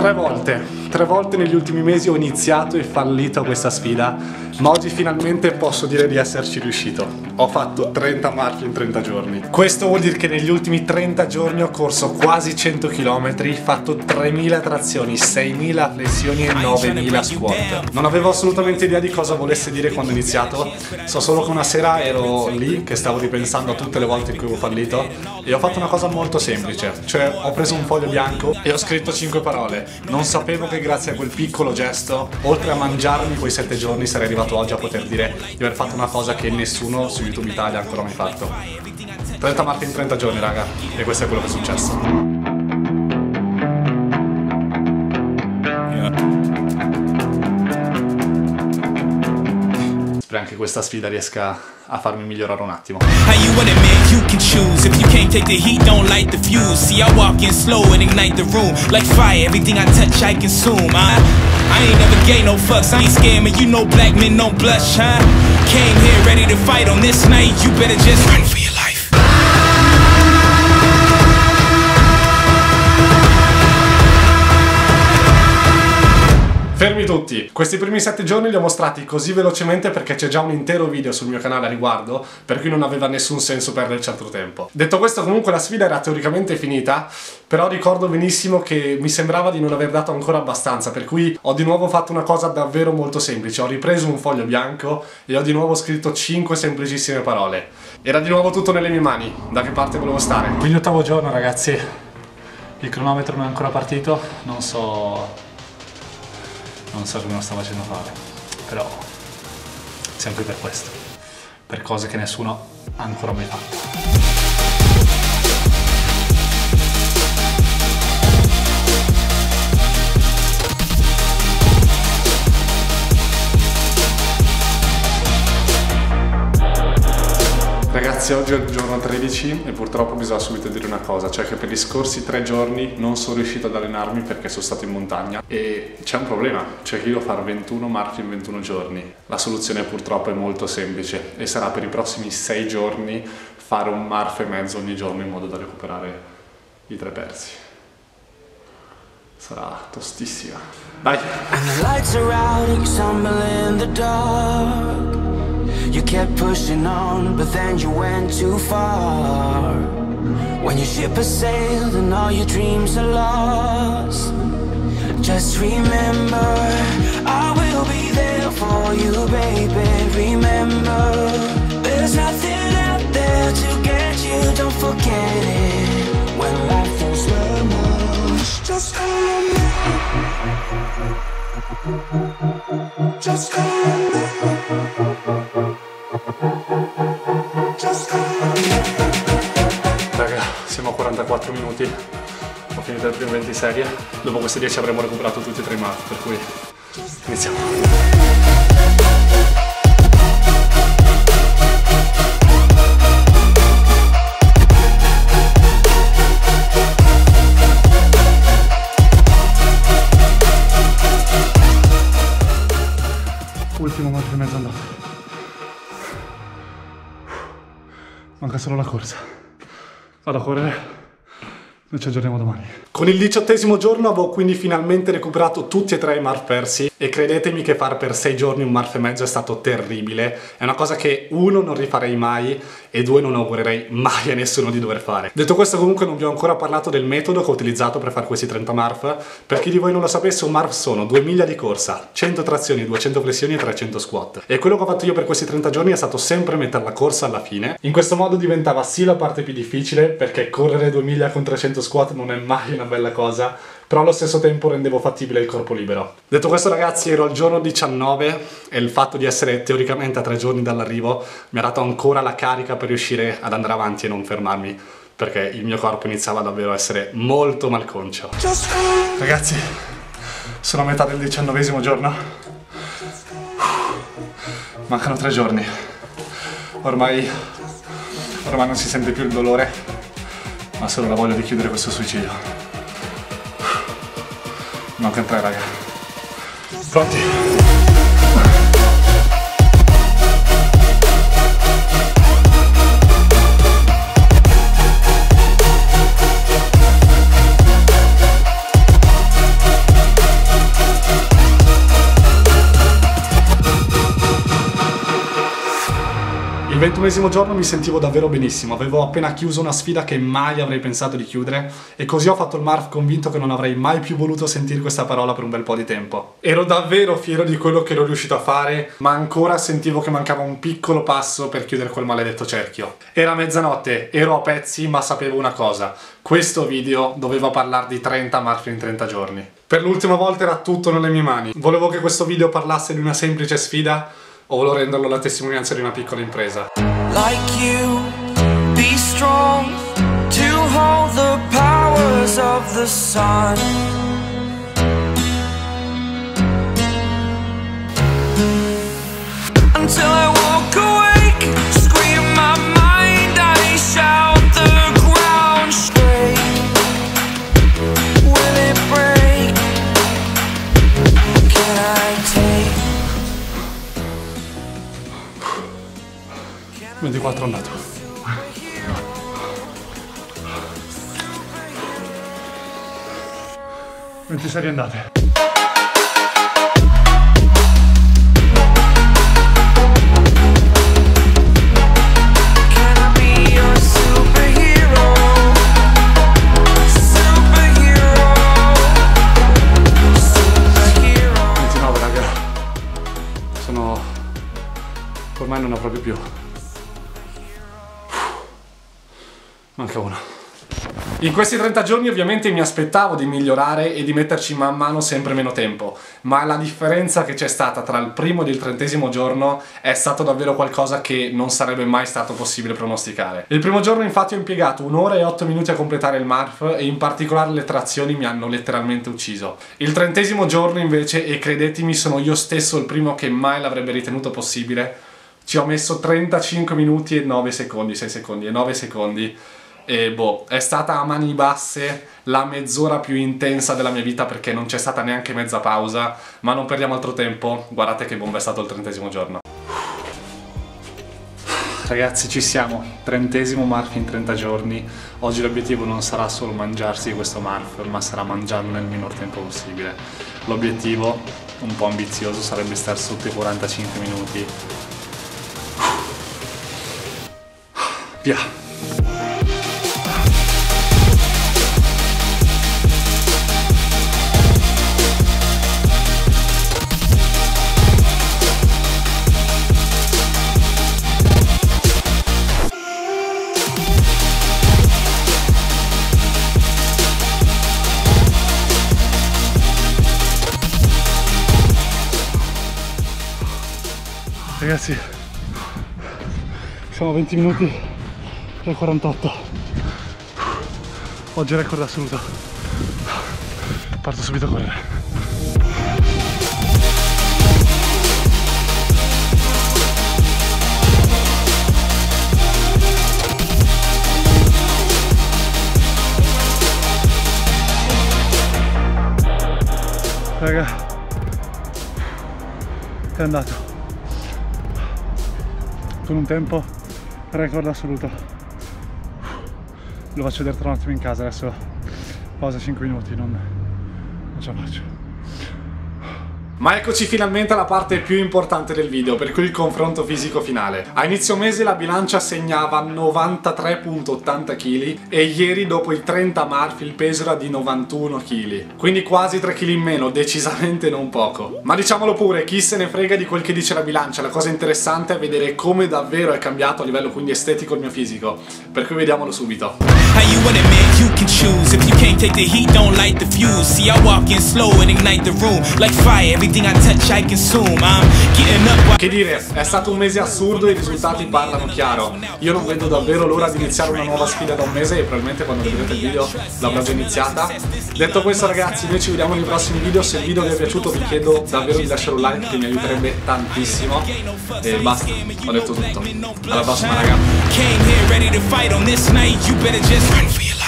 Tre volte negli ultimi mesi ho iniziato e fallito questa sfida, ma oggi finalmente posso dire di esserci riuscito. Ho fatto 30 marchi in 30 giorni. Questo vuol dire che negli ultimi 30 giorni ho corso quasi 100 km, fatto 3.000 trazioni, 6.000 flessioni e 9.000 squat. Non avevo assolutamente idea di cosa volesse dire quando ho iniziato, so solo che una sera ero lì che stavo ripensando a tutte le volte in cui avevo fallito e ho fatto una cosa molto semplice, cioè ho preso un foglio bianco e ho scritto 5 parole. Non sapevo che grazie a quel piccolo gesto, oltre a mangiarmi quei 7 giorni, sarei arrivato oggi a poter dire di aver fatto una cosa che nessuno su YouTube Italia ancora mai fatto. 30 marchi in 30 giorni raga, e questo è quello che è successo. Spero anche questa sfida riesca a farmi migliorare un attimo. Fermi tutti! Questi primi 7 giorni li ho mostrati così velocemente perché c'è già un intero video sul mio canale a riguardo, per cui non aveva nessun senso perderci altro tempo. Detto questo, comunque la sfida era teoricamente finita, però ricordo benissimo che mi sembrava di non aver dato ancora abbastanza, per cui ho di nuovo fatto una cosa davvero molto semplice. Ho ripreso un foglio bianco e ho di nuovo scritto 5 semplicissime parole. Era di nuovo tutto nelle mie mani, da che parte volevo stare. Quindi 8° giorno ragazzi, il cronometro non è ancora partito, non so come lo sta facendo fare, però siamo qui per questo, per cose che nessuno ha ancora mai fatto. Ragazzi, oggi è il giorno 13 e purtroppo bisogna subito dire una cosa, cioè che per gli scorsi 3 giorni non sono riuscito ad allenarmi perché sono stato in montagna e c'è un problema, cioè che io devo fare 21 marchi in 21 giorni. La soluzione purtroppo è molto semplice e sarà per i prossimi 6 giorni fare un MURPH e mezzo ogni giorno in modo da recuperare i 3 persi. Sarà tostissima. Dai! You kept pushing on, but then you went too far. When your ship has sailed and all your dreams are lost, just remember, I will be there for you, baby. Remember, there's nothing out there to get you, don't forget it. When life feels worse, just remember. Just remember. Raga, siamo a 44 minuti, ho finito le prime 20 serie, dopo queste 10 avremo recuperato tutti e 3 marchi, per cui iniziamo. Ultimo marchio e mezzo andato. Manca solo la corsa. Vado a correre. Noi ci aggiorniamo domani. Con il 18° giorno avevo quindi finalmente recuperato tutti e 3 i MURPH persi e credetemi che far per 6 giorni un MURPH e mezzo è stato terribile. È una cosa che 1 non rifarei mai e 2 non augurerei mai a nessuno di dover fare. Detto questo, comunque non vi ho ancora parlato del metodo che ho utilizzato per fare questi 30 MURPH. Per chi di voi non lo sapesse, un MURPH sono 2 miglia di corsa, 100 trazioni, 200 flessioni e 300 squat. E quello che ho fatto io per questi 30 giorni è stato sempre mettere la corsa alla fine. In questo modo diventava sì la parte più difficile, perché correre 2 miglia con 300 squat non è mai una bella cosa, però allo stesso tempo rendevo fattibile il corpo libero. Detto questo ragazzi, ero al giorno 19 e il fatto di essere teoricamente a 3 giorni dall'arrivo mi ha dato ancora la carica per riuscire ad andare avanti e non fermarmi, perché il mio corpo iniziava davvero a essere molto malconcio. Ragazzi, sono a metà del 19° giorno, mancano 3 giorni, ormai non si sente più il dolore, ma solo la voglia di chiudere questo suicidio. Manca 3 raga. Pronti? Il 21° giorno mi sentivo davvero benissimo, avevo appena chiuso una sfida che mai avrei pensato di chiudere e così ho fatto il MURPH convinto che non avrei mai più voluto sentire questa parola per un bel po' di tempo. Ero davvero fiero di quello che ero riuscito a fare, ma ancora sentivo che mancava un piccolo passo per chiudere quel maledetto cerchio. Era mezzanotte, ero a pezzi, ma sapevo una cosa: questo video doveva parlare di 30 MURPH in 30 giorni. Per l'ultima volta era tutto nelle mie mani. Volevo che questo video parlasse di una semplice sfida, o volevo renderlo la testimonianza di una piccola impresa. Like you, be strong to hold the powers of the sun. Until I walk awake, scream my mind, I shout the ground straight. Will it break? Can I take? 24 andato. Non ci sarei andate. Raga. Ormai non ho proprio più. Manca una. In questi 30 giorni ovviamente mi aspettavo di migliorare e di metterci man mano sempre meno tempo, ma la differenza che c'è stata tra il primo ed il 30° giorno è stato davvero qualcosa che non sarebbe mai stato possibile pronosticare. Il primo giorno infatti ho impiegato 1 ora e 8 minuti a completare il MURPH e in particolare le trazioni mi hanno letteralmente ucciso. Il 30° giorno invece, e credetemi sono io stesso il primo che mai l'avrebbe ritenuto possibile, ci ho messo 35 minuti e 9 secondi. E boh, è stata a mani basse la mezz'ora più intensa della mia vita perché non c'è stata neanche mezza pausa, ma non perdiamo altro tempo, guardate che bomba è stato il 30° giorno. Ragazzi, ci siamo, 30° MURPH in 30 giorni, oggi l'obiettivo non sarà solo mangiarsi questo MURPH, ma sarà mangiarlo nel minor tempo possibile. L'obiettivo, un po' ambizioso, sarebbe star sotto i 45 minuti. Via! Ragazzi, siamo a 20 minuti e 48. Oggi è record assoluto. Parto subito a correre. Raga, è andato. Con un tempo record assoluto. Lo faccio vedere tra un attimo in casa, adesso pausa 5 minuti, non ce la faccio. Ma eccoci finalmente alla parte più importante del video, per cui il confronto fisico finale. A inizio mese la bilancia segnava 93,80 kg e ieri dopo i 30 MURPH il peso era di 91 kg. Quindi quasi 3 kg in meno, decisamente non poco. Ma diciamolo pure, chi se ne frega di quel che dice la bilancia, la cosa interessante è vedere come davvero è cambiato a livello quindi estetico il mio fisico. Per cui vediamolo subito. Che dire, è stato un mese assurdo e i risultati parlano chiaro. Io non vedo davvero l'ora di iniziare una nuova sfida da un mese e probabilmente quando vedrete il video l'avrò già iniziata. Detto questo ragazzi, noi ci vediamo nei prossimi video. Se il video vi è piaciuto vi chiedo davvero di lasciare un like che mi aiuterebbe tantissimo. E basta, ho detto tutto. Alla prossima raga.